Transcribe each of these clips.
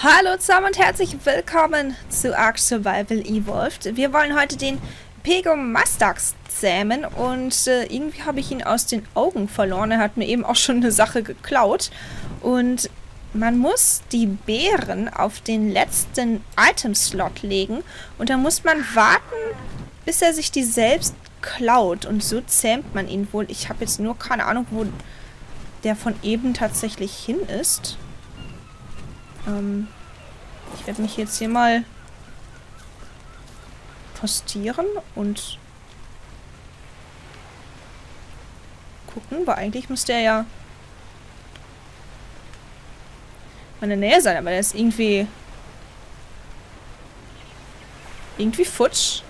Hallo zusammen und herzlich willkommen zu ARK Survival Evolved. Wir wollen heute den Pegomastax zähmen und irgendwie habe ich ihn aus den Augen verloren. Er hat mir eben auch schon eine Sache geklaut. Und man muss die Beeren auf den letzten Item-Slot legen und dann muss man warten, bis er sich die selbst klaut. Und so zähmt man ihn wohl. Ich habe jetzt nur keine Ahnung, wo der von eben tatsächlich hin ist. Ich werde mich jetzt hier mal postieren und gucken, weil eigentlich müsste er ja in der Nähe sein, aber der ist irgendwie futsch.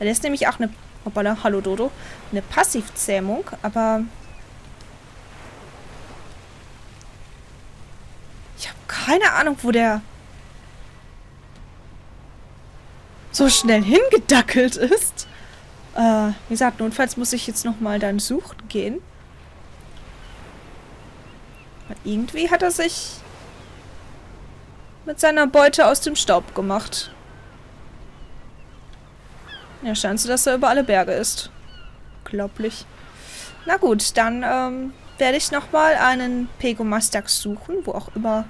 Der ist nämlich auch eine, hoppala, hallo Dodo, eine Passivzähmung, aber keine Ahnung, wo der so schnell hingedackelt ist. Wie gesagt, notfalls muss ich jetzt nochmal dann suchen gehen. Weil irgendwie hat er sich mit seiner Beute aus dem Staub gemacht. Ja, scheint so, dass er über alle Berge ist. Unglaublich. Na gut, dann werde ich nochmal einen Pegomastax suchen, wo auch immer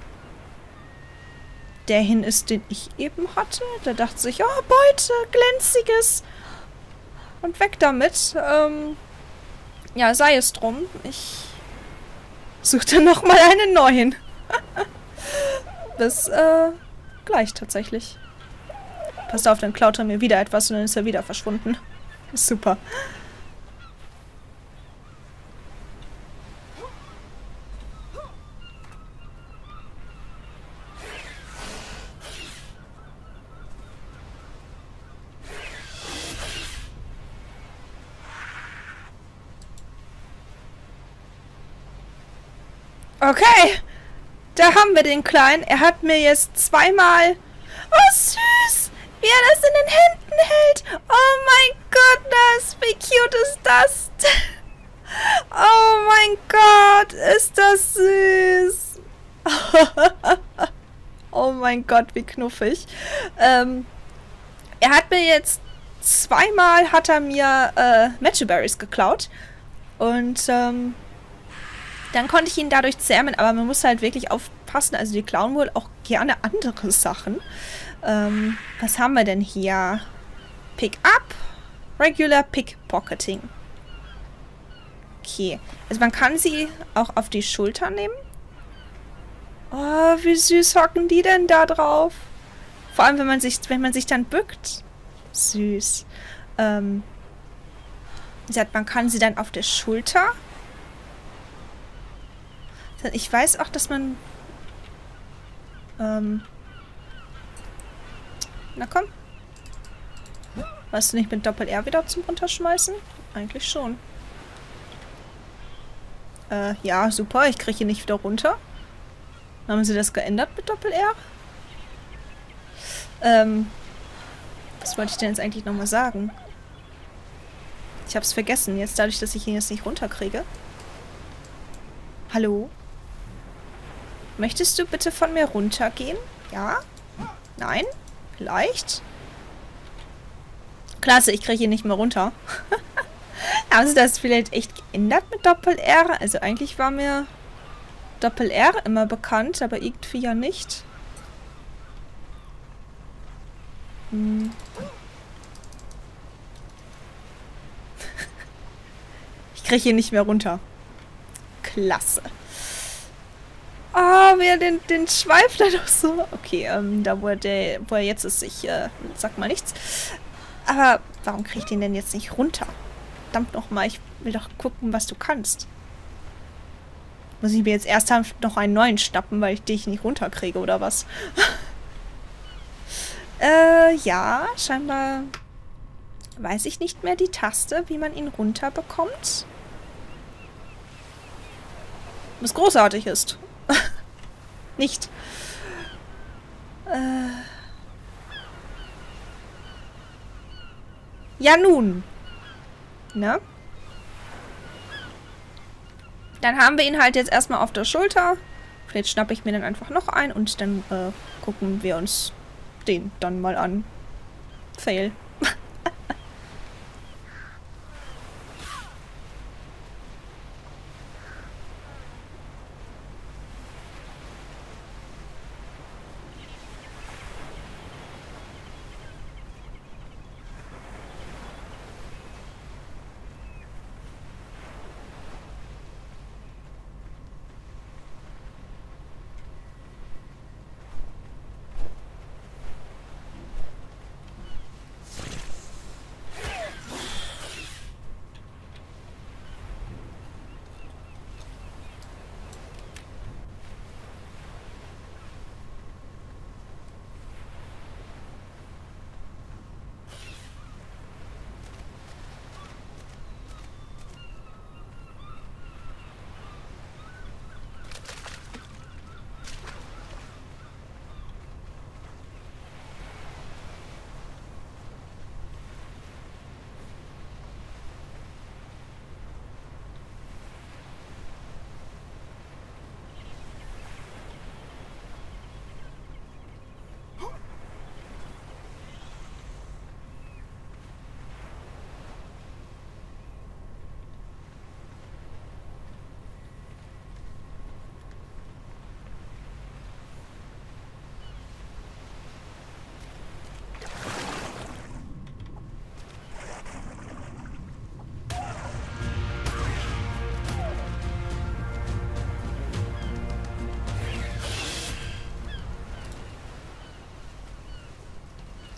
der hin ist, den ich eben hatte. Da dachte sich, oh, Beute, glänziges. Und weg damit. Ja, sei es drum. Ich suche dann nochmal einen neuen. Bis gleich tatsächlich. Passt auf, dann klaut er mir wieder etwas und dann ist er wieder verschwunden. Super. Okay, da haben wir den Kleinen. Er hat mir jetzt zweimal... Oh, süß! Wie er das in den Händen hält! Oh mein Gott, wie cute ist das? Oh mein Gott, ist das süß! Oh mein Gott, wie knuffig. Er hat mir jetzt zweimal Matcha-Berries geklaut. Und, dann konnte ich ihn dadurch zähmen, aber man muss halt wirklich aufpassen. Also die klauen wohl auch gerne andere Sachen. Was haben wir denn hier? Pick up, regular pickpocketing. Okay, also man kann sie auch auf die Schulter nehmen. Oh, wie süß hocken die denn da drauf? Vor allem, wenn man sich dann bückt. Süß. Wie gesagt, man kann sie dann auf der Schulter... Ich weiß auch, dass man... Na komm. Warst du nicht mit Doppel-R wieder zum Runterschmeißen? Eigentlich schon. Ja, super. Ich kriege ihn nicht wieder runter. Haben sie das geändert mit Doppel-R? Was wollte ich denn jetzt eigentlich nochmal sagen? Ich habe es vergessen. Jetzt dadurch, dass ich ihn jetzt nicht runterkriege. Hallo? Möchtest du bitte von mir runtergehen? Ja? Nein? Vielleicht? Klasse, ich kriege ihn nicht mehr runter. Haben sie das vielleicht echt geändert mit Doppel-R? Also eigentlich war mir Doppel-R immer bekannt, aber irgendwie ja nicht. Hm. Ich kriege ihn nicht mehr runter. Klasse. Oh, wie er den schweift er doch so. Okay, da wo er jetzt ist, ich sag mal nichts. Aber warum krieg ich den denn jetzt nicht runter? Verdammt nochmal, ich will doch gucken, was du kannst. Muss ich mir jetzt erst noch einen neuen schnappen, weil ich dich nicht runterkriege, oder was? Ja, scheinbar weiß ich nicht mehr die Taste, wie man ihn runterbekommt. Was großartig ist. Nicht. Ja nun. Ne? Dann haben wir ihn halt jetzt erstmal auf der Schulter. Vielleicht schnappe ich mir dann einfach noch ein und dann gucken wir uns den dann mal an. Fail.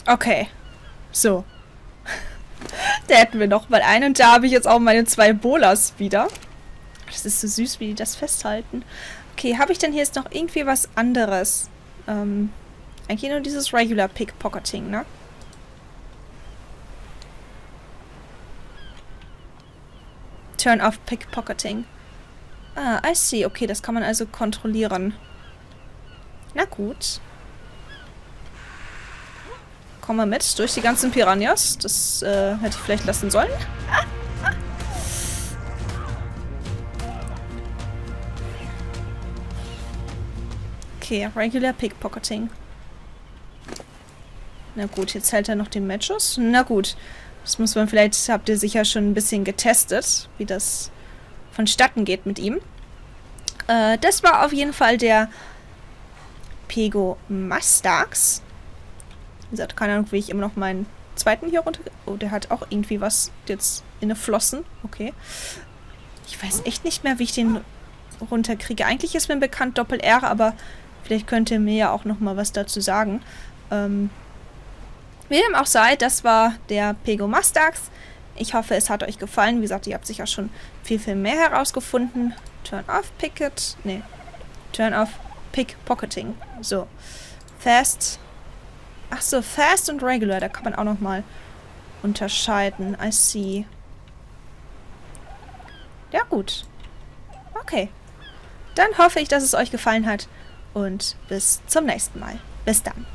Okay, so. Da hätten wir noch mal einen und da habe ich jetzt auch meine 2 Bolas wieder. Das ist so süß, wie die das festhalten. Okay, habe ich denn hier jetzt noch irgendwie was anderes? Eigentlich nur dieses Regular Pickpocketing, ne? Turn off Pickpocketing. Ah, I see. Okay, das kann man also kontrollieren. Na gut. Komm mal mit, durch die ganzen Piranhas. Das hätte ich vielleicht lassen sollen. Okay, Regular Pickpocketing. Na gut, jetzt hält er noch den Matches. Na gut, das muss man vielleicht, habt ihr sicher schon ein bisschen getestet, wie das vonstatten geht mit ihm. Das war auf jeden Fall der Pegomastax. Wie gesagt, keine Ahnung, wie ich immer noch meinen zweiten hier runter... Oh, der hat auch irgendwie was jetzt in der Flossen. Okay. Ich weiß echt nicht mehr, wie ich den runterkriege. Eigentlich ist mir bekannt Doppel-R, aber vielleicht könnt ihr mir ja auch nochmal was dazu sagen. Wie dem auch sei, das war der Pegomastax. Ich hoffe, es hat euch gefallen. Wie gesagt, ihr habt sicher schon viel, viel mehr herausgefunden. Turn off Pickpocketing. So. Fast... Ach so, Fast und Regular, da kann man auch nochmal unterscheiden. I see. Ja, gut. Okay. Dann hoffe ich, dass es euch gefallen hat und bis zum nächsten Mal. Bis dann.